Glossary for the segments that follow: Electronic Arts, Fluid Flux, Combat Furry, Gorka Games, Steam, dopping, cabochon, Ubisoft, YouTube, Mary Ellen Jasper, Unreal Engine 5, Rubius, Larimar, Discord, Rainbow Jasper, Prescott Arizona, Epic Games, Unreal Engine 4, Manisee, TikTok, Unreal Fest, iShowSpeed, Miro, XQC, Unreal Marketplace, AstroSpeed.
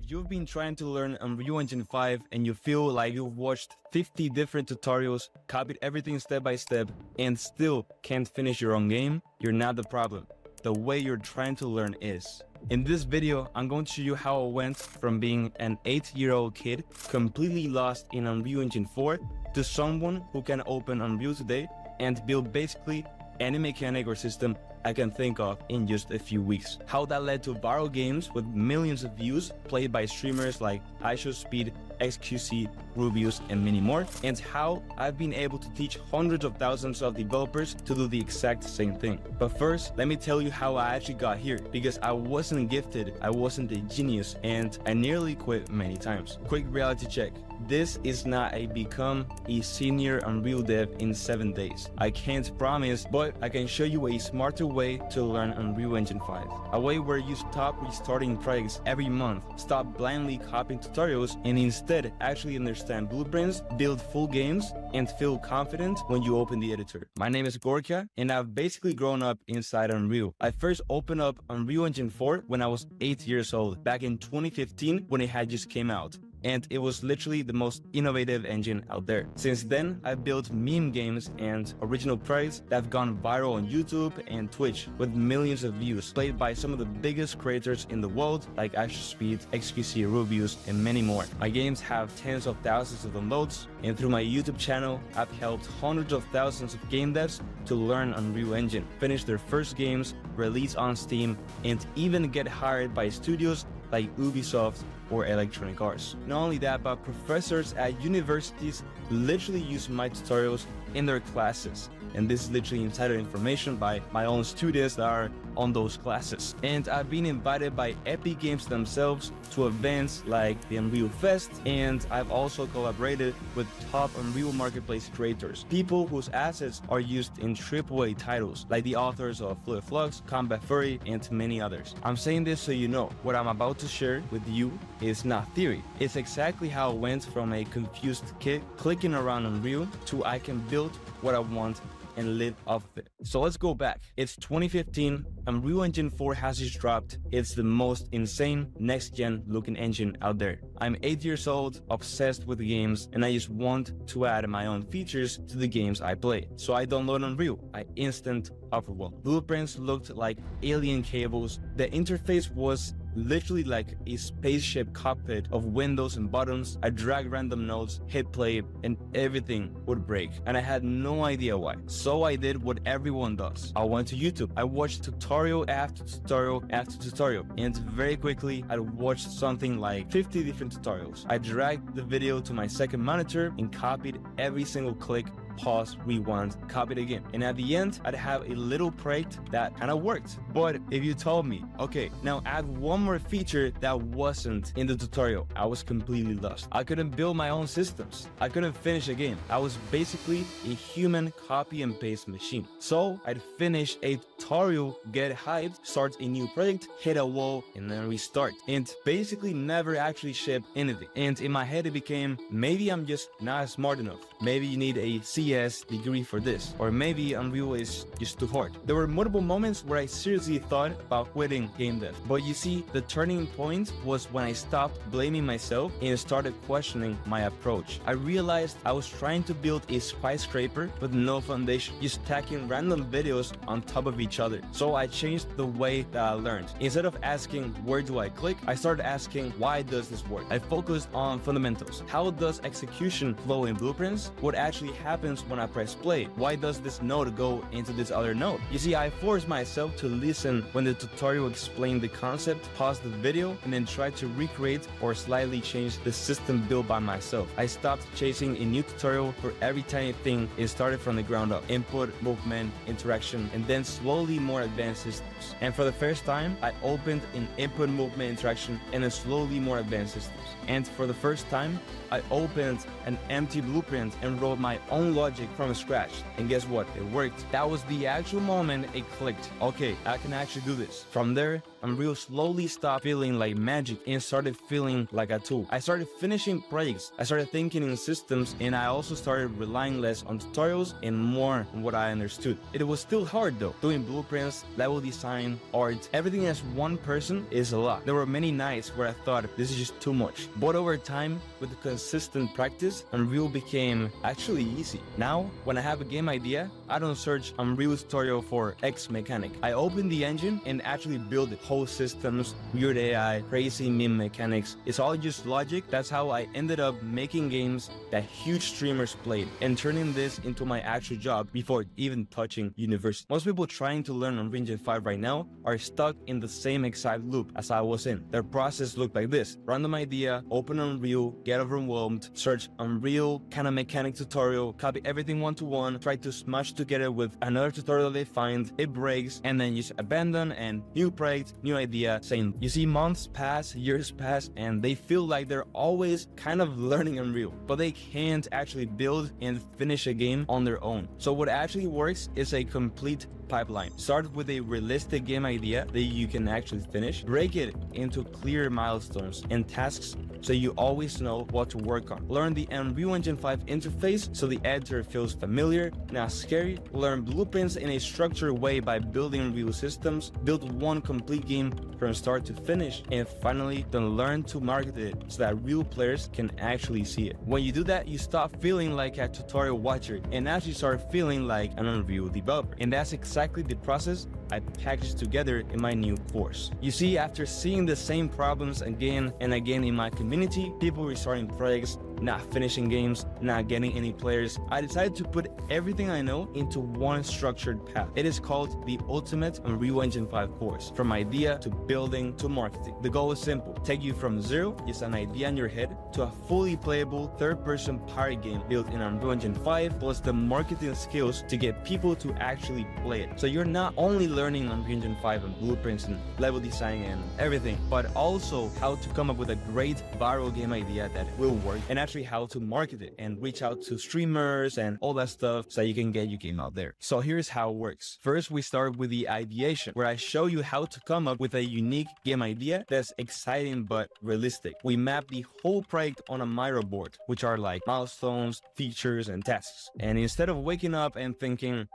If you've been trying to learn Unreal Engine 5 and you feel like you've watched 50 different tutorials, copied everything step by step, and still can't finish your own game, you're not the problem. The way you're trying to learn is. In this video, I'm going to show you how I went from being an 8-year-old kid completely lost in Unreal Engine 4 to someone who can open Unreal today and build basically any mechanic or system I can think of in just a few weeks. How that led to viral games with millions of views played by streamers like iShowSpeed, XQC, Rubius, and many more, and how I've been able to teach hundreds of thousands of developers to do the exact same thing. But first, let me tell you how I actually got here, because I wasn't gifted, I wasn't a genius, and I nearly quit many times. Quick reality check. This is not a become a senior Unreal dev in 7 days. I can't promise, but I can show you a smarter way to learn Unreal Engine 5. A way where you stop restarting projects every month, stop blindly copying tutorials, and instead actually understand blueprints, build full games, and feel confident when you open the editor. My name is Gorka, and I've basically grown up inside Unreal. I first opened up Unreal Engine 4 when I was 8 years old, back in 2015 when it had just came out. And it was literally the most innovative engine out there. Since then, I've built meme games and original projects that have gone viral on YouTube and Twitch with millions of views, played by some of the biggest creators in the world like AstroSpeed, XQC, Rubius, and many more. My games have tens of thousands of downloads, and through my YouTube channel, I've helped hundreds of thousands of game devs to learn Unreal Engine, finish their first games, release on Steam, and even get hired by studios like Ubisoft or Electronic Arts. Not only that, but professors at universities literally use my tutorials in their classes. And this is literally insider information by my own students that are on those classes. And I've been invited by Epic Games themselves to events like the Unreal Fest, and I've also collaborated with top Unreal Marketplace creators, people whose assets are used in AAA titles, like the authors of Fluid Flux, Combat Furry, and many others. I'm saying this so you know, what I'm about to share with you is not theory. It's exactly how I went from a confused kid clicking around Unreal to I can build what I want and live off of it. So let's go back. It's 2015, Unreal Engine 4 has just dropped. It's the most insane next-gen looking engine out there. I'm 8 years old, obsessed with games, and I just want to add my own features to the games I play. So I download Unreal. I instant overwhelmed. Blueprints looked like alien cables. The interface was literally like a spaceship cockpit of windows and buttons. I dragged random nodes, hit play, and everything would break. And I had no idea why. So I did what everyone does. I went to YouTube. I watched tutorial after tutorial after tutorial. And very quickly, I watched something like 50 different tutorials. I dragged the video to my second monitor and copied every single click, pause, rewind, copy it again. And at the end, I'd have a little project that kind of worked. But if you told me, okay, now add one more feature that wasn't in the tutorial, I was completely lost. I couldn't build my own systems. I couldn't finish a game. I was basically a human copy and paste machine. So I'd finish a tutorial, get hyped, start a new project, hit a wall, and then restart. And basically never actually ship anything. And in my head, it became, maybe I'm just not smart enough. Maybe you need a CS degree for this, or maybe Unreal is just too hard. There were multiple moments where I seriously thought about quitting game dev. But you see, the turning point was when I stopped blaming myself and started questioning my approach. I realized I was trying to build a skyscraper with no foundation, just stacking random videos on top of each other. So I changed the way that I learned. Instead of asking where do I click, I started asking why does this work? I focused on fundamentals. How does execution flow in blueprints? What actually happens when I press play? Why does this node go into this other node? You see, I forced myself to listen when the tutorial explained the concept, paused the video, and then tried to recreate or slightly change the system built by myself. I stopped chasing a new tutorial for every tiny thing and started from the ground up. Input, movement, interaction, and then slowly more advanced systems. And for the first time, I opened an input, movement, interaction, and then slowly more advanced systems. And for the first time, I opened an empty blueprint and wrote my own logic from scratch. And guess what? It worked. That was the actual moment it clicked. Okay, I can actually do this. From there, Unreal slowly stopped feeling like magic and started feeling like a tool. I started finishing projects, I started thinking in systems, and I also started relying less on tutorials and more on what I understood. It was still hard though, doing blueprints, level design, art, everything as one person is a lot. There were many nights where I thought this is just too much, but over time, with the consistent practice, Unreal became actually easy. Now, when I have a game idea, I don't search Unreal tutorial for X mechanic. I open the engine and actually build it. Whole systems, weird AI, crazy meme mechanics. It's all just logic. That's how I ended up making games that huge streamers played and turning this into my actual job before even touching university. Most people trying to learn Unreal Engine 5 right now are stuck in the same exact loop as I was in. Their process looked like this: random idea, open Unreal, get overwhelmed, search Unreal kind of mechanic tutorial, copy everything one-to-one, try to smash together with another tutorial they find, it breaks, and then just abandon and new project, new idea, same. You see months pass, years pass, and they feel like they're always kind of learning Unreal, but they can't actually build and finish a game on their own. So what actually works is a complete pipeline. Start with a realistic game idea that you can actually finish, break it into clear milestones and tasks so you always know what to work on. Learn the Unreal Engine 5 interface so the editor feels familiar, not scary. Learn blueprints in a structured way by building real systems. Build one complete game from start to finish, and finally then learn to market it so that real players can actually see it. When you do that, you stop feeling like a tutorial watcher and actually start feeling like an Unreal developer. And that's exactly the process I packaged together in my new course. You see, after seeing the same problems again and again in my community, people restarting projects, not finishing games, not getting any players, I decided to put everything I know into one structured path. It is called the Ultimate Unreal Engine 5 course, from idea to building to marketing. The goal is simple: take you from zero, just an idea in your head, to a fully playable third-person pirate game built in Unreal Engine 5, plus the marketing skills to get people to actually play it. So you're not only learning Unreal Engine 5 and blueprints and level design and everything, but also how to come up with a great viral game idea that will work, and actually how to market it and reach out to streamers and all that stuff so you can get your game out there. So here's how it works. First, we start with the ideation, where I show you how to come up with a unique game idea that's exciting but realistic. We map the whole project on a Miro board, which are like milestones, features, and tasks. And instead of waking up and thinking,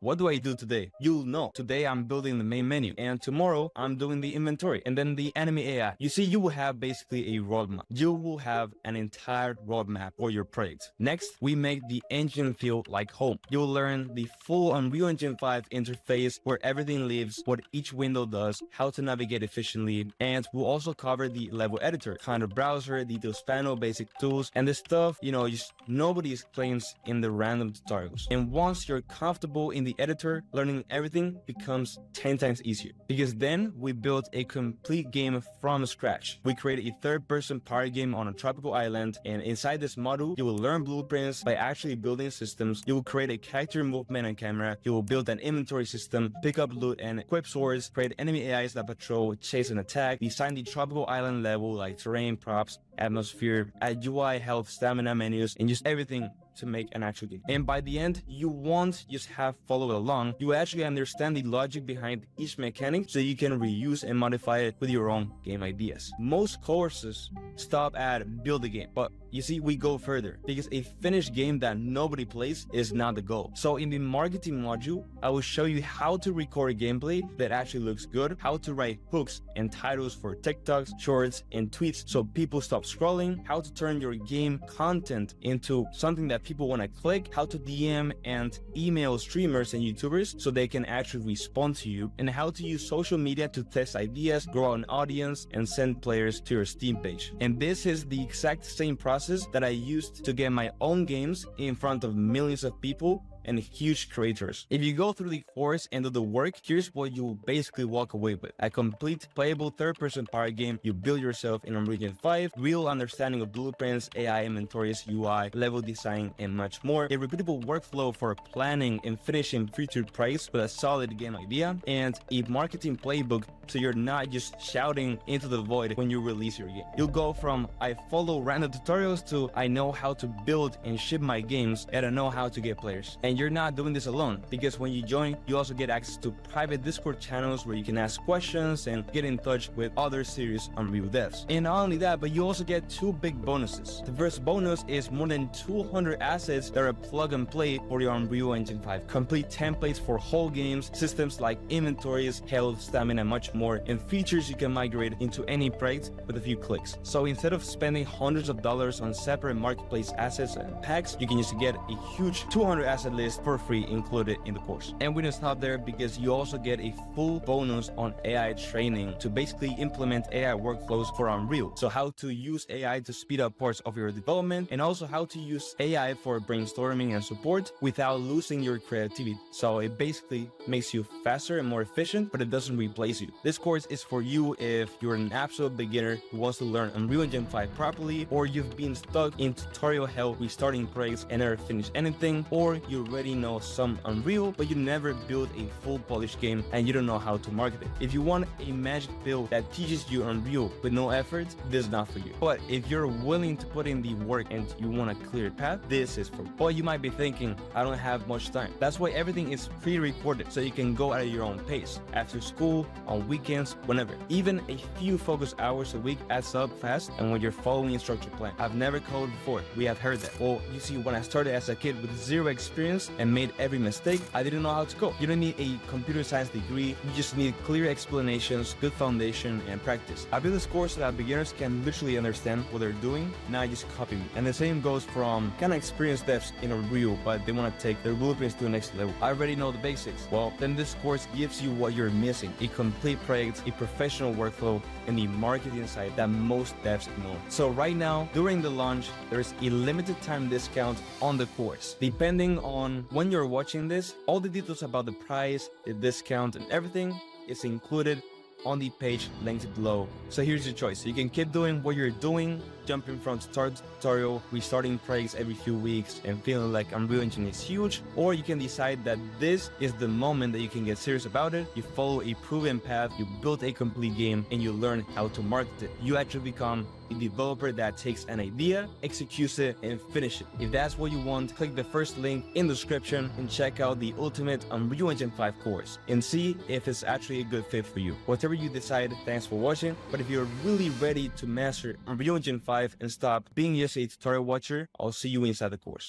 what do I do today? You'll know. Today I'm building the main menu, and tomorrow I'm doing the inventory, and then the enemy AI. You see, you will have basically a roadmap. You will have an entire roadmap for your project. Next, we make the engine feel like home. You'll learn the full Unreal Engine 5 interface, where everything lives, what each window does, how to navigate efficiently, and we'll also cover the level editor, kind of browser, details panel, basic tools, and this stuff, you know, just nobody explains in the random tutorials. And once you're comfortable in the editor, learning everything becomes 10 times easier, because then we built a complete game from scratch. We created a third-person party game on a tropical island, and inside this model, you will learn blueprints by actually building systems. You will create a character movement and camera. You will build an inventory system, pick up loot and equip swords, create enemy AIs that patrol, chase and attack, design the tropical island level like terrain, props, atmosphere, add UI, health, stamina, menus, and just everything to make an actual game. And by the end, you won't just have followed along, you actually understand the logic behind each mechanic so you can reuse and modify it with your own game ideas. Most courses stop at build a game, but you see, we go further, because a finished game that nobody plays is not the goal. So in the marketing module, I will show you how to record gameplay that actually looks good, how to write hooks and titles for TikToks, shorts, and tweets so people stop scrolling, how to turn your game content into something that people want to click, how to DM and email streamers and YouTubers so they can actually respond to you, and how to use social media to test ideas, grow an audience, and send players to your Steam page. And this is the exact same process that I used to get my own games in front of millions of people and huge craters. If you go through the course and do the work, here's what you will basically walk away with: a complete playable third-person party game you build yourself in Unreal Engine 5, real understanding of blueprints, AI inventories, UI, level design, and much more, a repeatable workflow for planning and finishing future projects with a solid game idea, and a marketing playbook so you're not just shouting into the void when you release your game. You'll go from I follow random tutorials to I know how to build and ship my games and I know how to get players. And you're not doing this alone, because when you join, you also get access to private Discord channels where you can ask questions and get in touch with other serious Unreal devs. And not only that, but you also get two big bonuses. The first bonus is more than 200 assets that are plug and play for your Unreal Engine 5. Complete templates for whole games, systems like inventories, health, stamina, and much more, and features you can migrate into any project with a few clicks. So instead of spending hundreds of dollars on separate marketplace assets and packs, you can just get a huge 200 asset list for free included in the course. And we don't stop there, because you also get a full bonus on AI training to basically implement AI workflows for Unreal. So how to use AI to speed up parts of your development, and also how to use AI for brainstorming and support without losing your creativity. So it basically makes you faster and more efficient, but it doesn't replace you. This course is for you if you're an absolute beginner who wants to learn Unreal Engine 5 properly, or you've been stuck in tutorial hell restarting projects and never finished anything, or you already know some Unreal but you never built a full polished game and you don't know how to market it. If you want a magic build that teaches you Unreal with no effort, this is not for you. But if you're willing to put in the work and you want a clear path, this is for you. But you might be thinking, I don't have much time. That's why everything is pre-recorded, so you can go at your own pace, after school, on weekends, whenever. Even a few focus hours a week adds up fast, and when you're following instruction plan. I've never coded before. We have heard that. Well, you see, when I started as a kid with zero experience and made every mistake, I didn't know how to code. You don't need a computer science degree. You just need clear explanations, good foundation, and practice. I built this course so that beginners can literally understand what they're doing, not just copying. And the same goes from kind of experienced devs in Unreal, but they want to take their blueprints to the next level. I already know the basics. Well, then this course gives you what you're missing: a complete project, a professional workflow, and the marketing side that most devs ignore. So right now, during the launch, there is a limited time discount on the course. Depending on when you're watching this, all the details about the price, the discount, and everything is included on the page linked below. So here's your choice. You can keep doing what you're doing, jumping from tutorial, restarting projects every few weeks and feeling like Unreal Engine is huge, or you can decide that this is the moment that you can get serious about it. You follow a proven path, you build a complete game, and you learn how to market it. You actually become a developer that takes an idea, executes it, and finishes it. If that's what you want, click the first link in the description and check out the ultimate Unreal Engine 5 course and see if it's actually a good fit for you. Whatever you decide, thanks for watching. But if you're really ready to master Unreal Engine 5 and stop being just a tutorial watcher, I'll see you inside the course.